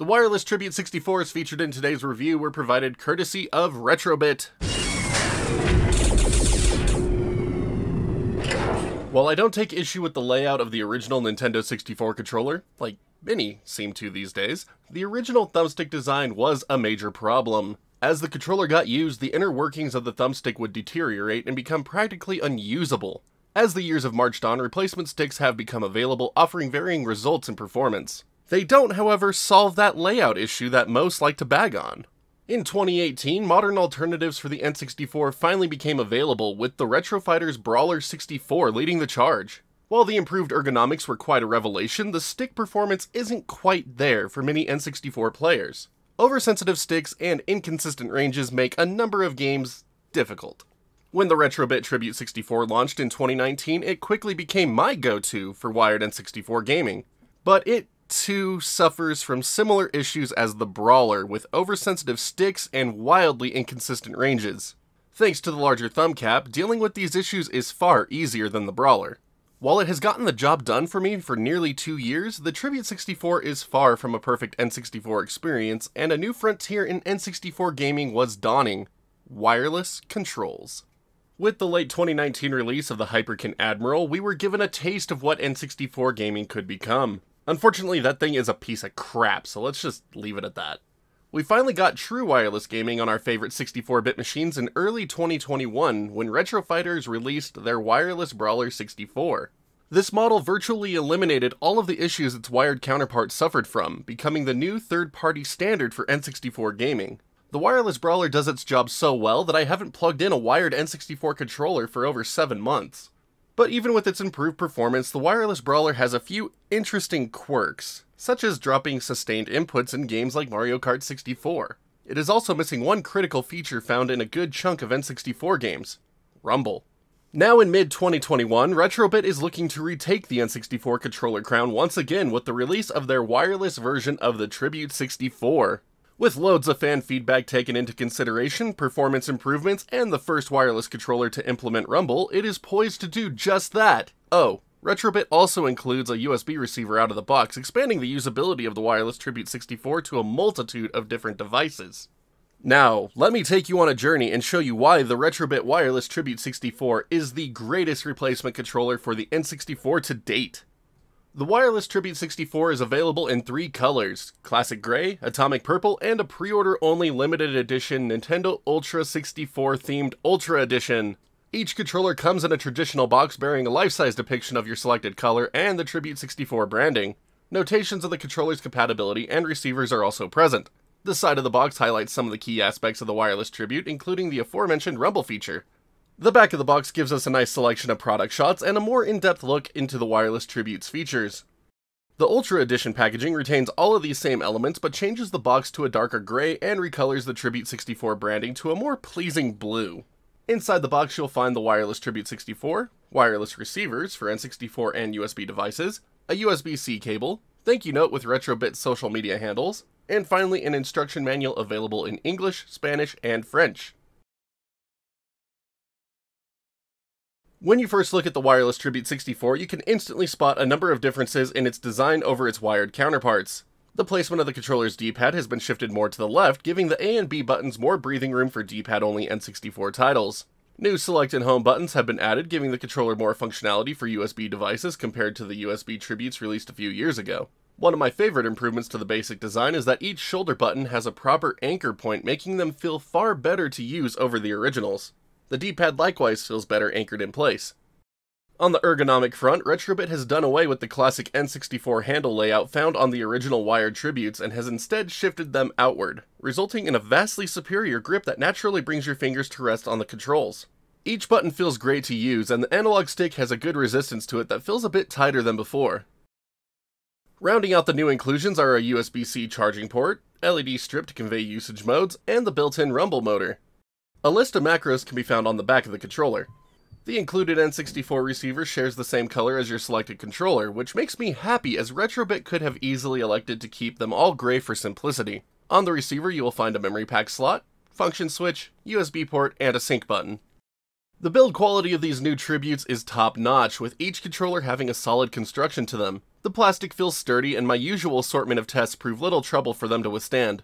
The Wireless Tribute 64 is featured in today's review were provided courtesy of Retro-Bit. While I don't take issue with the layout of the original Nintendo 64 controller, like many seem to these days, the original thumbstick design was a major problem. As the controller got used, the inner workings of the thumbstick would deteriorate and become practically unusable. As the years have marched on, replacement sticks have become available, offering varying results in performance. They don't, however, solve that layout issue that most like to bag on. In 2018, modern alternatives for the N64 finally became available, with the Retro Fighter's Brawler 64 leading the charge. While the improved ergonomics were quite a revelation, the stick performance isn't quite there for many N64 players. Oversensitive sticks and inconsistent ranges make a number of games difficult. When the Retro-Bit Tribute 64 launched in 2019, it quickly became my go-to for wired N64 gaming. But it too suffers from similar issues as the Brawler, with oversensitive sticks and wildly inconsistent ranges. Thanks to the larger thumb cap, dealing with these issues is far easier than the Brawler. While it has gotten the job done for me for nearly 2 years, the Tribute 64 is far from a perfect N64 experience, and a new frontier in N64 gaming was dawning: wireless controls. With the late 2019 release of the Hyperkin Admiral, we were given a taste of what N64 gaming could become. Unfortunately, that thing is a piece of crap, so let's just leave it at that. We finally got true wireless gaming on our favorite 64-bit machines in early 2021 when Retro Fighters released their Wireless Brawler 64. This model virtually eliminated all of the issues its wired counterpart suffered from, becoming the new third-party standard for N64 gaming. The Wireless Brawler does its job so well that I haven't plugged in a wired N64 controller for over 7 months. But even with its improved performance, the Wireless Brawler has a few interesting quirks, such as dropping sustained inputs in games like Mario Kart 64. It is also missing one critical feature found in a good chunk of N64 games: rumble. Now in mid-2021, Retro-Bit is looking to retake the N64 controller crown once again with the release of their wireless version of the Tribute 64. With loads of fan feedback taken into consideration, performance improvements, and the first wireless controller to implement rumble, it is poised to do just that. Oh, Retro-Bit also includes a USB receiver out of the box, expanding the usability of the Wireless Tribute 64 to a multitude of different devices. Now, let me take you on a journey and show you why the Retro-Bit Wireless Tribute 64 is the greatest replacement controller for the N64 to date. The Wireless Tribute 64 is available in 3 colors: Classic Gray, Atomic Purple, and a pre-order only limited edition Nintendo Ultra 64 themed Ultra Edition. Each controller comes in a traditional box bearing a life-size depiction of your selected color and the Tribute 64 branding. Notations of the controller's compatibility and receivers are also present. The side of the box highlights some of the key aspects of the Wireless Tribute, including the aforementioned rumble feature. The back of the box gives us a nice selection of product shots and a more in-depth look into the Wireless Tribute's features. The Ultra Edition packaging retains all of these same elements but changes the box to a darker gray and recolors the Tribute 64 branding to a more pleasing blue. Inside the box you'll find the Wireless Tribute 64, wireless receivers for N64 and USB devices, a USB-C cable, thank you note with Retro-Bit's social media handles, and finally an instruction manual available in English, Spanish, and French. When you first look at the Wireless Tribute 64, you can instantly spot a number of differences in its design over its wired counterparts. The placement of the controller's D-pad has been shifted more to the left, giving the A and B buttons more breathing room for D-pad-only N64 titles. New select and home buttons have been added, giving the controller more functionality for USB devices compared to the USB Tributes released a few years ago. One of my favorite improvements to the basic design is that each shoulder button has a proper anchor point, making them feel far better to use over the originals. The D-pad likewise feels better anchored in place. On the ergonomic front, Retro-Bit has done away with the classic N64 handle layout found on the original wired Tributes and has instead shifted them outward, resulting in a vastly superior grip that naturally brings your fingers to rest on the controls. Each button feels great to use, and the analog stick has a good resistance to it that feels a bit tighter than before. Rounding out the new inclusions are a USB-C charging port, LED strip to convey usage modes, and the built-in rumble motor. A list of macros can be found on the back of the controller. The included N64 receiver shares the same color as your selected controller, which makes me happy as Retro-Bit could have easily elected to keep them all gray for simplicity. On the receiver you will find a Memory Pak slot, function switch, USB port, and a sync button. The build quality of these new Tributes is top-notch, with each controller having a solid construction to them. The plastic feels sturdy, and my usual assortment of tests prove little trouble for them to withstand.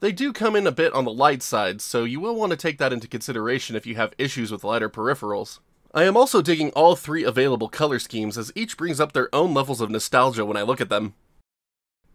They do come in a bit on the light side, so you will want to take that into consideration if you have issues with lighter peripherals. I am also digging all three available color schemes, as each brings up their own levels of nostalgia when I look at them.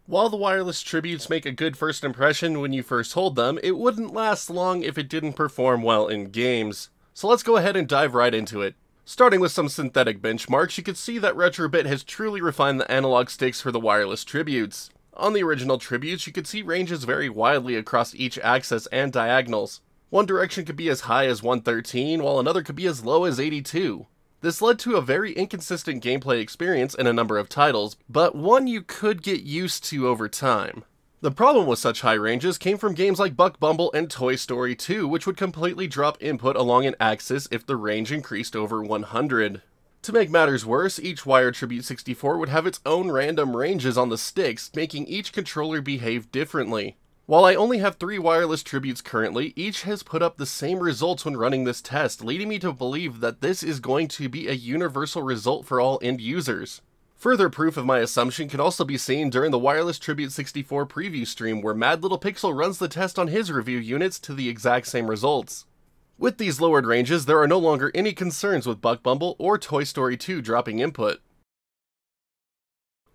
While the wireless tributes make a good first impression when you first hold them, it wouldn't last long if it didn't perform well in games. So let's go ahead and dive right into it. Starting with some synthetic benchmarks, you can see that Retro-Bit has truly refined the analog sticks for the wireless tributes. On the original tributes, you could see ranges vary widely across each axis and diagonals. One direction could be as high as 113, while another could be as low as 82. This led to a very inconsistent gameplay experience in a number of titles, but one you could get used to over time. The problem with such high ranges came from games like Buck Bumble and Toy Story 2, which would completely drop input along an axis if the range increased over 100. To make matters worse, each Wireless Tribute 64 would have its own random ranges on the sticks, making each controller behave differently. While I only have 3 wireless tributes currently, each has put up the same results when running this test, leading me to believe that this is going to be a universal result for all end users. Further proof of my assumption can also be seen during the Wireless Tribute 64 preview stream, where Mad Little Pixel runs the test on his review units to the exact same results. With these lowered ranges, there are no longer any concerns with Buck Bumble or Toy Story 2 dropping input.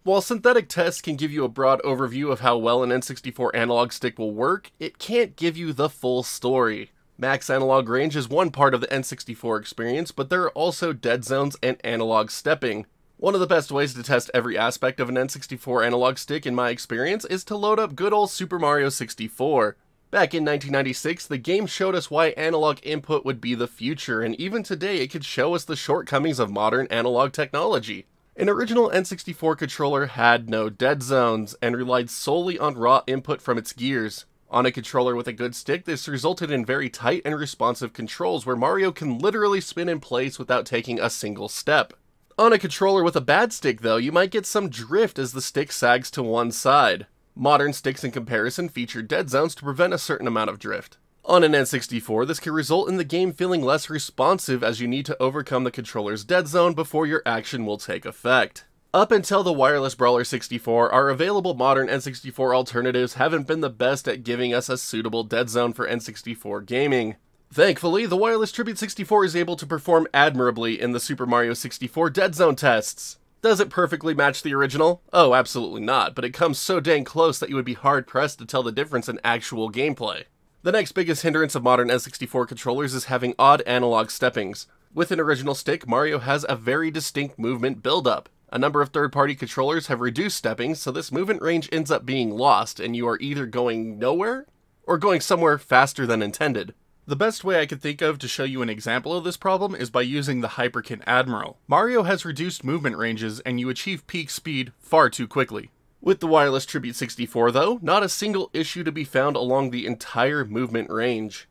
While synthetic tests can give you a broad overview of how well an N64 analog stick will work, it can't give you the full story. Max analog range is one part of the N64 experience, but there are also dead zones and analog stepping. One of the best ways to test every aspect of an N64 analog stick, in my experience, is to load up good old Super Mario 64. Back in 1996, the game showed us why analog input would be the future, and even today it could show us the shortcomings of modern analog technology. An original N64 controller had no dead zones, and relied solely on raw input from its gears. On a controller with a good stick, this resulted in very tight and responsive controls where Mario can literally spin in place without taking a single step. On a controller with a bad stick, though, you might get some drift as the stick sags to one side. Modern sticks in comparison feature dead zones to prevent a certain amount of drift. On an N64, this could result in the game feeling less responsive, as you need to overcome the controller's dead zone before your action will take effect. Up until the Wireless Brawler 64, our available modern N64 alternatives haven't been the best at giving us a suitable dead zone for N64 gaming. Thankfully, the Wireless Tribute 64 is able to perform admirably in the Super Mario 64 dead zone tests. Does it perfectly match the original? Oh, absolutely not, but it comes so dang close that you would be hard-pressed to tell the difference in actual gameplay. The next biggest hindrance of modern N64 controllers is having odd analog steppings. With an original stick, Mario has a very distinct movement buildup. A number of third-party controllers have reduced steppings, so this movement range ends up being lost, and you are either going nowhere, or going somewhere faster than intended. The best way I could think of to show you an example of this problem is by using the Hyperkin Admiral. Mario has reduced movement ranges, and you achieve peak speed far too quickly. With the Wireless Tribute 64, though, not a single issue to be found along the entire movement range.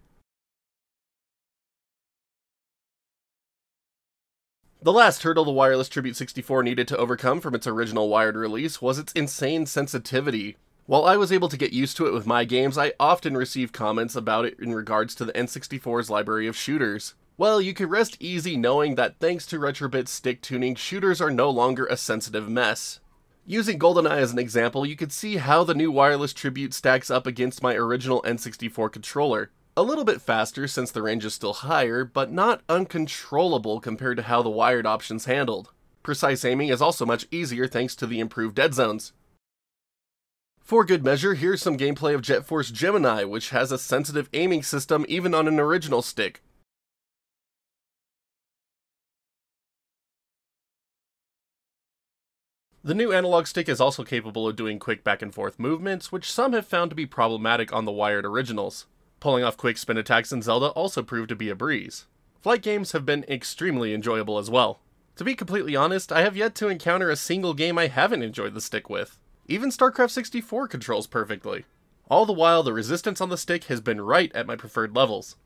The last hurdle the Wireless Tribute 64 needed to overcome from its original wired release was its insane sensitivity. While I was able to get used to it with my games, I often receive comments about it in regards to the N64's library of shooters. Well, you can rest easy knowing that thanks to Retro-Bit's stick tuning, shooters are no longer a sensitive mess. Using GoldenEye as an example, you could see how the new Wireless Tribute stacks up against my original N64 controller. A little bit faster since the range is still higher, but not uncontrollable compared to how the wired options handled. Precise aiming is also much easier thanks to the improved dead zones. For good measure, here's some gameplay of Jet Force Gemini, which has a sensitive aiming system even on an original stick. The new analog stick is also capable of doing quick back and forth movements, which some have found to be problematic on the wired originals. Pulling off quick spin attacks in Zelda also proved to be a breeze. Flight games have been extremely enjoyable as well. To be completely honest, I have yet to encounter a single game I haven't enjoyed the stick with. Even StarCraft 64 controls perfectly. All the while, the resistance on the stick has been right at my preferred levels.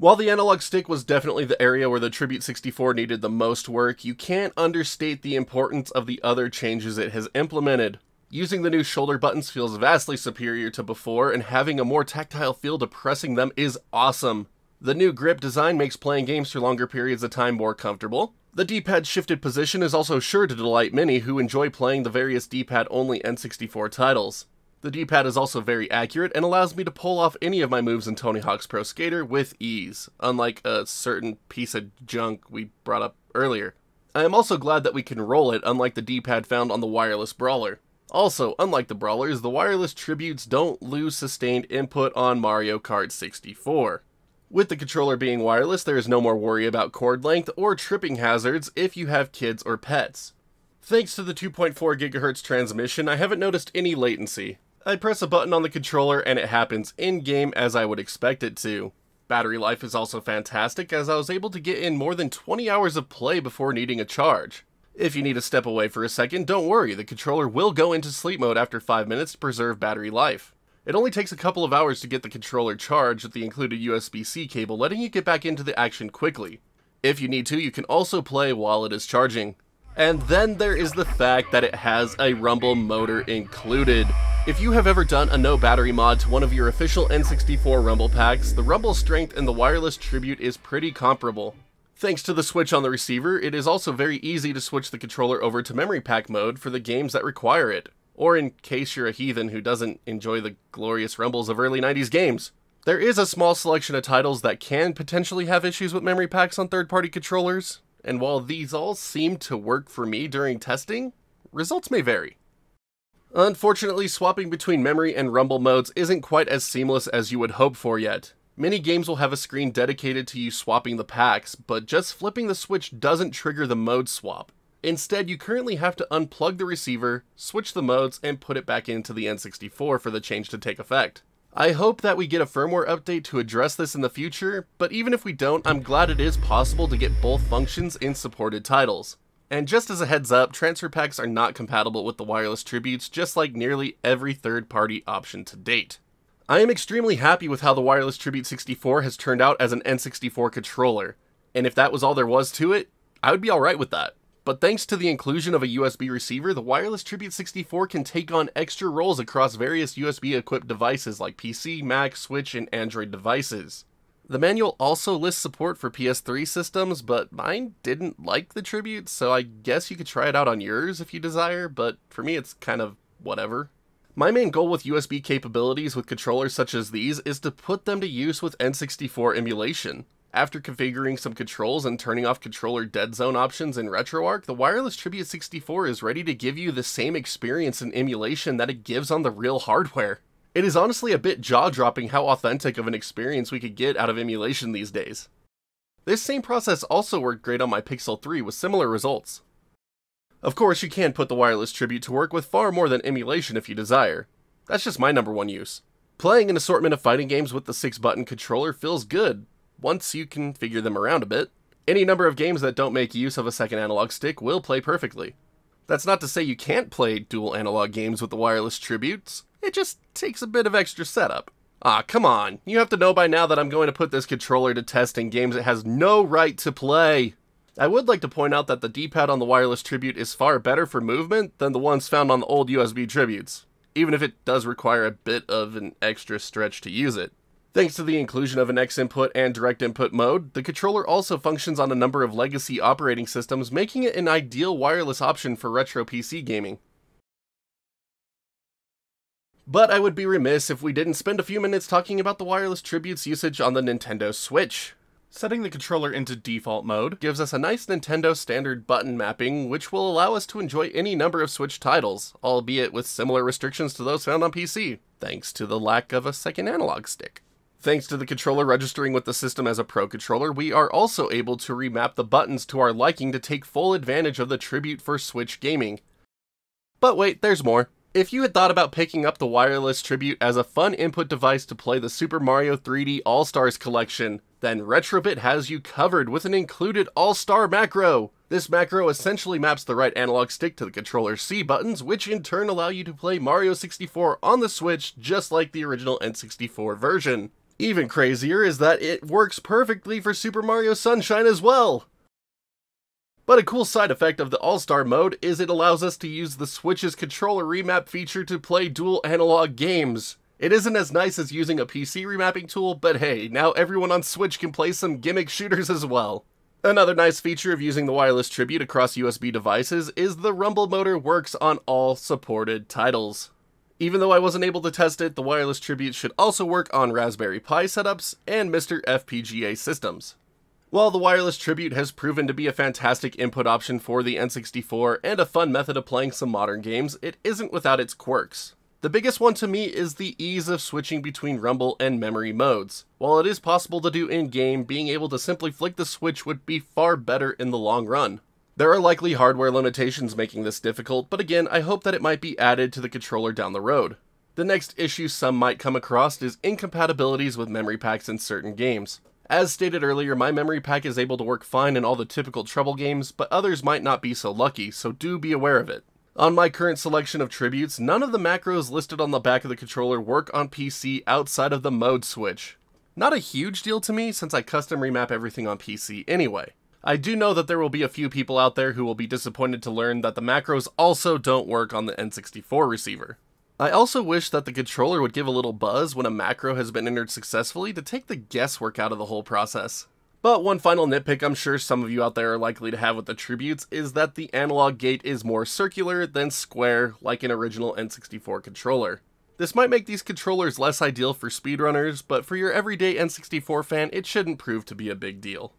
While the analog stick was definitely the area where the Tribute 64 needed the most work, you can't understate the importance of the other changes it has implemented. Using the new shoulder buttons feels vastly superior to before, and having a more tactile feel to pressing them is awesome. The new grip design makes playing games for longer periods of time more comfortable. The D-pad shifted position is also sure to delight many who enjoy playing the various D-pad only N64 titles. The D-pad is also very accurate and allows me to pull off any of my moves in Tony Hawk's Pro Skater with ease, unlike a certain piece of junk we brought up earlier. I am also glad that we can roll it, unlike the D-pad found on the Wireless Brawler. Also, unlike the Brawlers, the Wireless Tributes don't lose sustained input on Mario Kart 64. With the controller being wireless, there is no more worry about cord length or tripping hazards if you have kids or pets. Thanks to the 2.4 GHz transmission, I haven't noticed any latency. I press a button on the controller and it happens in-game as I would expect it to. Battery life is also fantastic, as I was able to get in more than 20 hours of play before needing a charge. If you need to step away for a second, don't worry, the controller will go into sleep mode after 5 minutes to preserve battery life. It only takes a couple of hours to get the controller charged with the included USB-C cable, letting you get back into the action quickly. If you need to, you can also play while it is charging. And then there is the fact that it has a rumble motor included. If you have ever done a no battery mod to one of your official N64 rumble packs, the rumble strength in the Wireless Tribute is pretty comparable. Thanks to the switch on the receiver, it is also very easy to switch the controller over to Memory Pak mode for the games that require it, or in case you're a heathen who doesn't enjoy the glorious rumbles of early 90s games. There is a small selection of titles that can potentially have issues with Memory Paks on third-party controllers, and while these all seem to work for me during testing, results may vary. Unfortunately, swapping between memory and rumble modes isn't quite as seamless as you would hope for yet. Many games will have a screen dedicated to you swapping the packs, but just flipping the switch doesn't trigger the mode swap. Instead, you currently have to unplug the receiver, switch the modes, and put it back into the N64 for the change to take effect. I hope that we get a firmware update to address this in the future, but even if we don't, I'm glad it is possible to get both functions in supported titles. And just as a heads up, transfer packs are not compatible with the Wireless Tributes, just like nearly every third-party option to date. I am extremely happy with how the Wireless Tribute 64 has turned out as an N64 controller, and if that was all there was to it, I would be alright with that. But thanks to the inclusion of a USB receiver, the Wireless Tribute 64 can take on extra roles across various USB-equipped devices like PC, Mac, Switch, and Android devices. The manual also lists support for PS3 systems, but mine didn't like the Tribute, so I guess you could try it out on yours if you desire, but for me it's kind of whatever. My main goal with USB capabilities with controllers such as these is to put them to use with N64 emulation. After configuring some controls and turning off controller dead zone options in RetroArch, the Wireless Tribute 64 is ready to give you the same experience in emulation that it gives on the real hardware. It is honestly a bit jaw-dropping how authentic of an experience we could get out of emulation these days. This same process also worked great on my Pixel 3 with similar results. Of course, you can put the Wireless Tribute to work with far more than emulation if you desire. That's just my #1 use. Playing an assortment of fighting games with the 6-button controller feels good, once you can configure them around a bit. Any number of games that don't make use of a second analog stick will play perfectly. That's not to say you can't play dual analog games with the Wireless Tributes. It just takes a bit of extra setup. Ah, come on. You have to know by now that I'm going to put this controller to test in games it has no right to play. I would like to point out that the D-pad on the Wireless Tribute is far better for movement than the ones found on the old USB Tributes, even if it does require a bit of an extra stretch to use it. Thanks to the inclusion of an X input and direct input mode, the controller also functions on a number of legacy operating systems, making it an ideal wireless option for retro PC gaming. But I would be remiss if we didn't spend a few minutes talking about the Wireless Tribute's usage on the Nintendo Switch. Setting the controller into default mode gives us a nice Nintendo standard button mapping, which will allow us to enjoy any number of Switch titles, albeit with similar restrictions to those found on PC, thanks to the lack of a second analog stick. Thanks to the controller registering with the system as a Pro controller, we are also able to remap the buttons to our liking to take full advantage of the Tribute for Switch gaming. But wait, there's more. If you had thought about picking up the Wireless Tribute as a fun input device to play the Super Mario 3D All-Stars collection, then Retro-Bit has you covered with an included All-Star macro. This macro essentially maps the right analog stick to the controller's C buttons, which in turn allow you to play Mario 64 on the Switch just like the original N64 version. Even crazier is that it works perfectly for Super Mario Sunshine as well. But a cool side effect of the All-Star mode is it allows us to use the Switch's controller remap feature to play dual analog games. It isn't as nice as using a PC remapping tool, but hey, now everyone on Switch can play some gimmick shooters as well. Another nice feature of using the Wireless Tribute across USB devices is the rumble motor works on all supported titles. Even though I wasn't able to test it, the Wireless Tribute should also work on Raspberry Pi setups and Mr. FPGA systems. While the Wireless Tribute has proven to be a fantastic input option for the N64 and a fun method of playing some modern games, it isn't without its quirks. The biggest one to me is the ease of switching between rumble and memory modes. While it is possible to do in-game, being able to simply flick the switch would be far better in the long run. There are likely hardware limitations making this difficult, but again, I hope that it might be added to the controller down the road. The next issue some might come across is incompatibilities with memory packs in certain games. As stated earlier, my memory pack is able to work fine in all the typical trouble games, but others might not be so lucky, so do be aware of it. On my current selection of tributes, none of the macros listed on the back of the controller work on PC outside of the mode switch. Not a huge deal to me, since I custom remap everything on PC anyway. I do know that there will be a few people out there who will be disappointed to learn that the macros also don't work on the N64 receiver. I also wish that the controller would give a little buzz when a macro has been entered successfully to take the guesswork out of the whole process. But one final nitpick I'm sure some of you out there are likely to have with the tributes is that the analog gate is more circular than square like an original N64 controller. This might make these controllers less ideal for speedrunners, but for your everyday N64 fan, it shouldn't prove to be a big deal.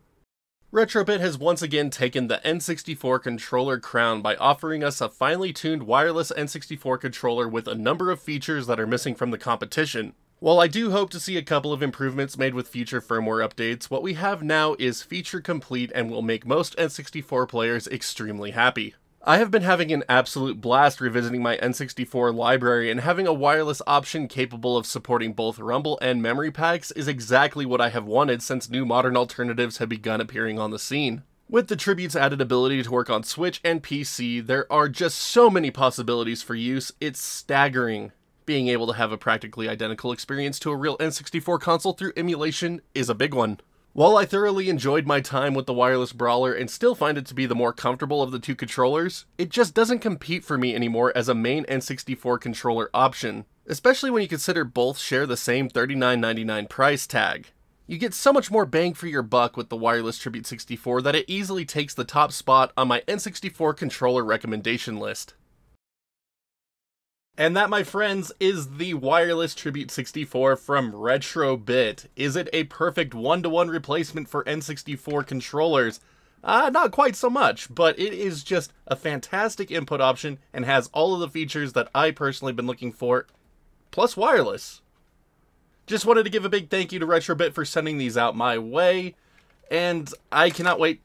Retro-Bit has once again taken the N64 controller crown by offering us a finely tuned wireless N64 controller with a number of features that are missing from the competition. While I do hope to see a couple of improvements made with future firmware updates, what we have now is feature complete and will make most N64 players extremely happy. I have been having an absolute blast revisiting my N64 library, and having a wireless option capable of supporting both rumble and memory packs is exactly what I have wanted since new modern alternatives have begun appearing on the scene. With the Tribute's added ability to work on Switch and PC, there are just so many possibilities for use, it's staggering. Being able to have a practically identical experience to a real N64 console through emulation is a big one. While I thoroughly enjoyed my time with the Wireless Brawler and still find it to be the more comfortable of the two controllers, it just doesn't compete for me anymore as a main N64 controller option, especially when you consider both share the same $39.99 price tag. You get so much more bang for your buck with the Wireless Tribute 64 that it easily takes the top spot on my N64 controller recommendation list. And that, my friends, is the Wireless Tribute 64 from Retro-Bit. Is it a perfect one-to-one replacement for N64 controllers? Not quite so much, but it is just a fantastic input option and has all of the features that I personally been looking for, plus wireless. Just wanted to give a big thank you to Retro-Bit for sending these out my way, and I cannot wait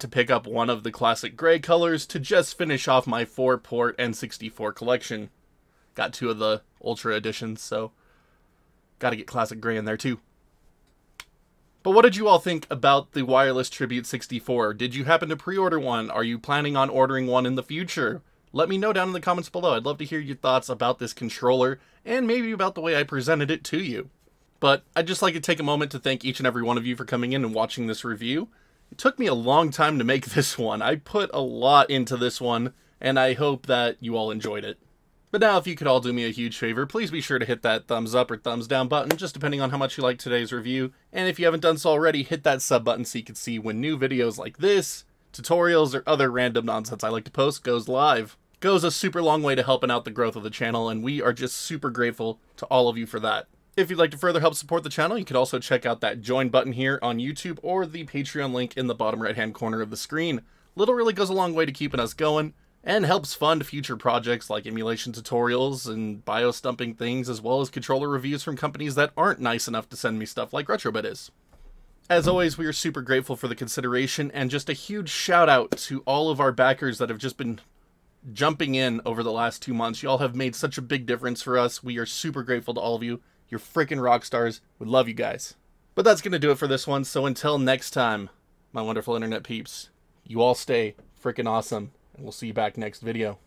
to pick up one of the classic gray colors to just finish off my 4-port N64 collection. Got two of the Ultra Editions, so gotta get classic gray in there too. But what did you all think about the Wireless Tribute 64? Did you happen to pre-order one? Are you planning on ordering one in the future? Let me know down in the comments below. I'd love to hear your thoughts about this controller and maybe about the way I presented it to you. But I'd just like to take a moment to thank each and every one of you for coming in and watching this review. It took me a long time to make this one. I put a lot into this one, and I hope that you all enjoyed it. But now, if you could all do me a huge favor, please be sure to hit that thumbs up or thumbs down button, just depending on how much you like today's review. And if you haven't done so already, hit that sub button so you can see when new videos like this, tutorials, or other random nonsense I like to post goes live. It goes a super long way to helping out the growth of the channel, and we are just super grateful to all of you for that. If you'd like to further help support the channel, you could also check out that join button here on YouTube or the Patreon link in the bottom right-hand corner of the screen. Little really goes a long way to keeping us going and helps fund future projects like emulation tutorials and bio-stumping things, as well as controller reviews from companies that aren't nice enough to send me stuff like Retro-Bit is. As always, we are super grateful for the consideration, and just a huge shout out to all of our backers that have just been jumping in over the last 2 months. Y'all have made such a big difference for us. We are super grateful to all of you. You're freaking rock stars. We love you guys. But that's going to do it for this one. So until next time, my wonderful internet peeps, you all stay freaking awesome, and we'll see you back next video.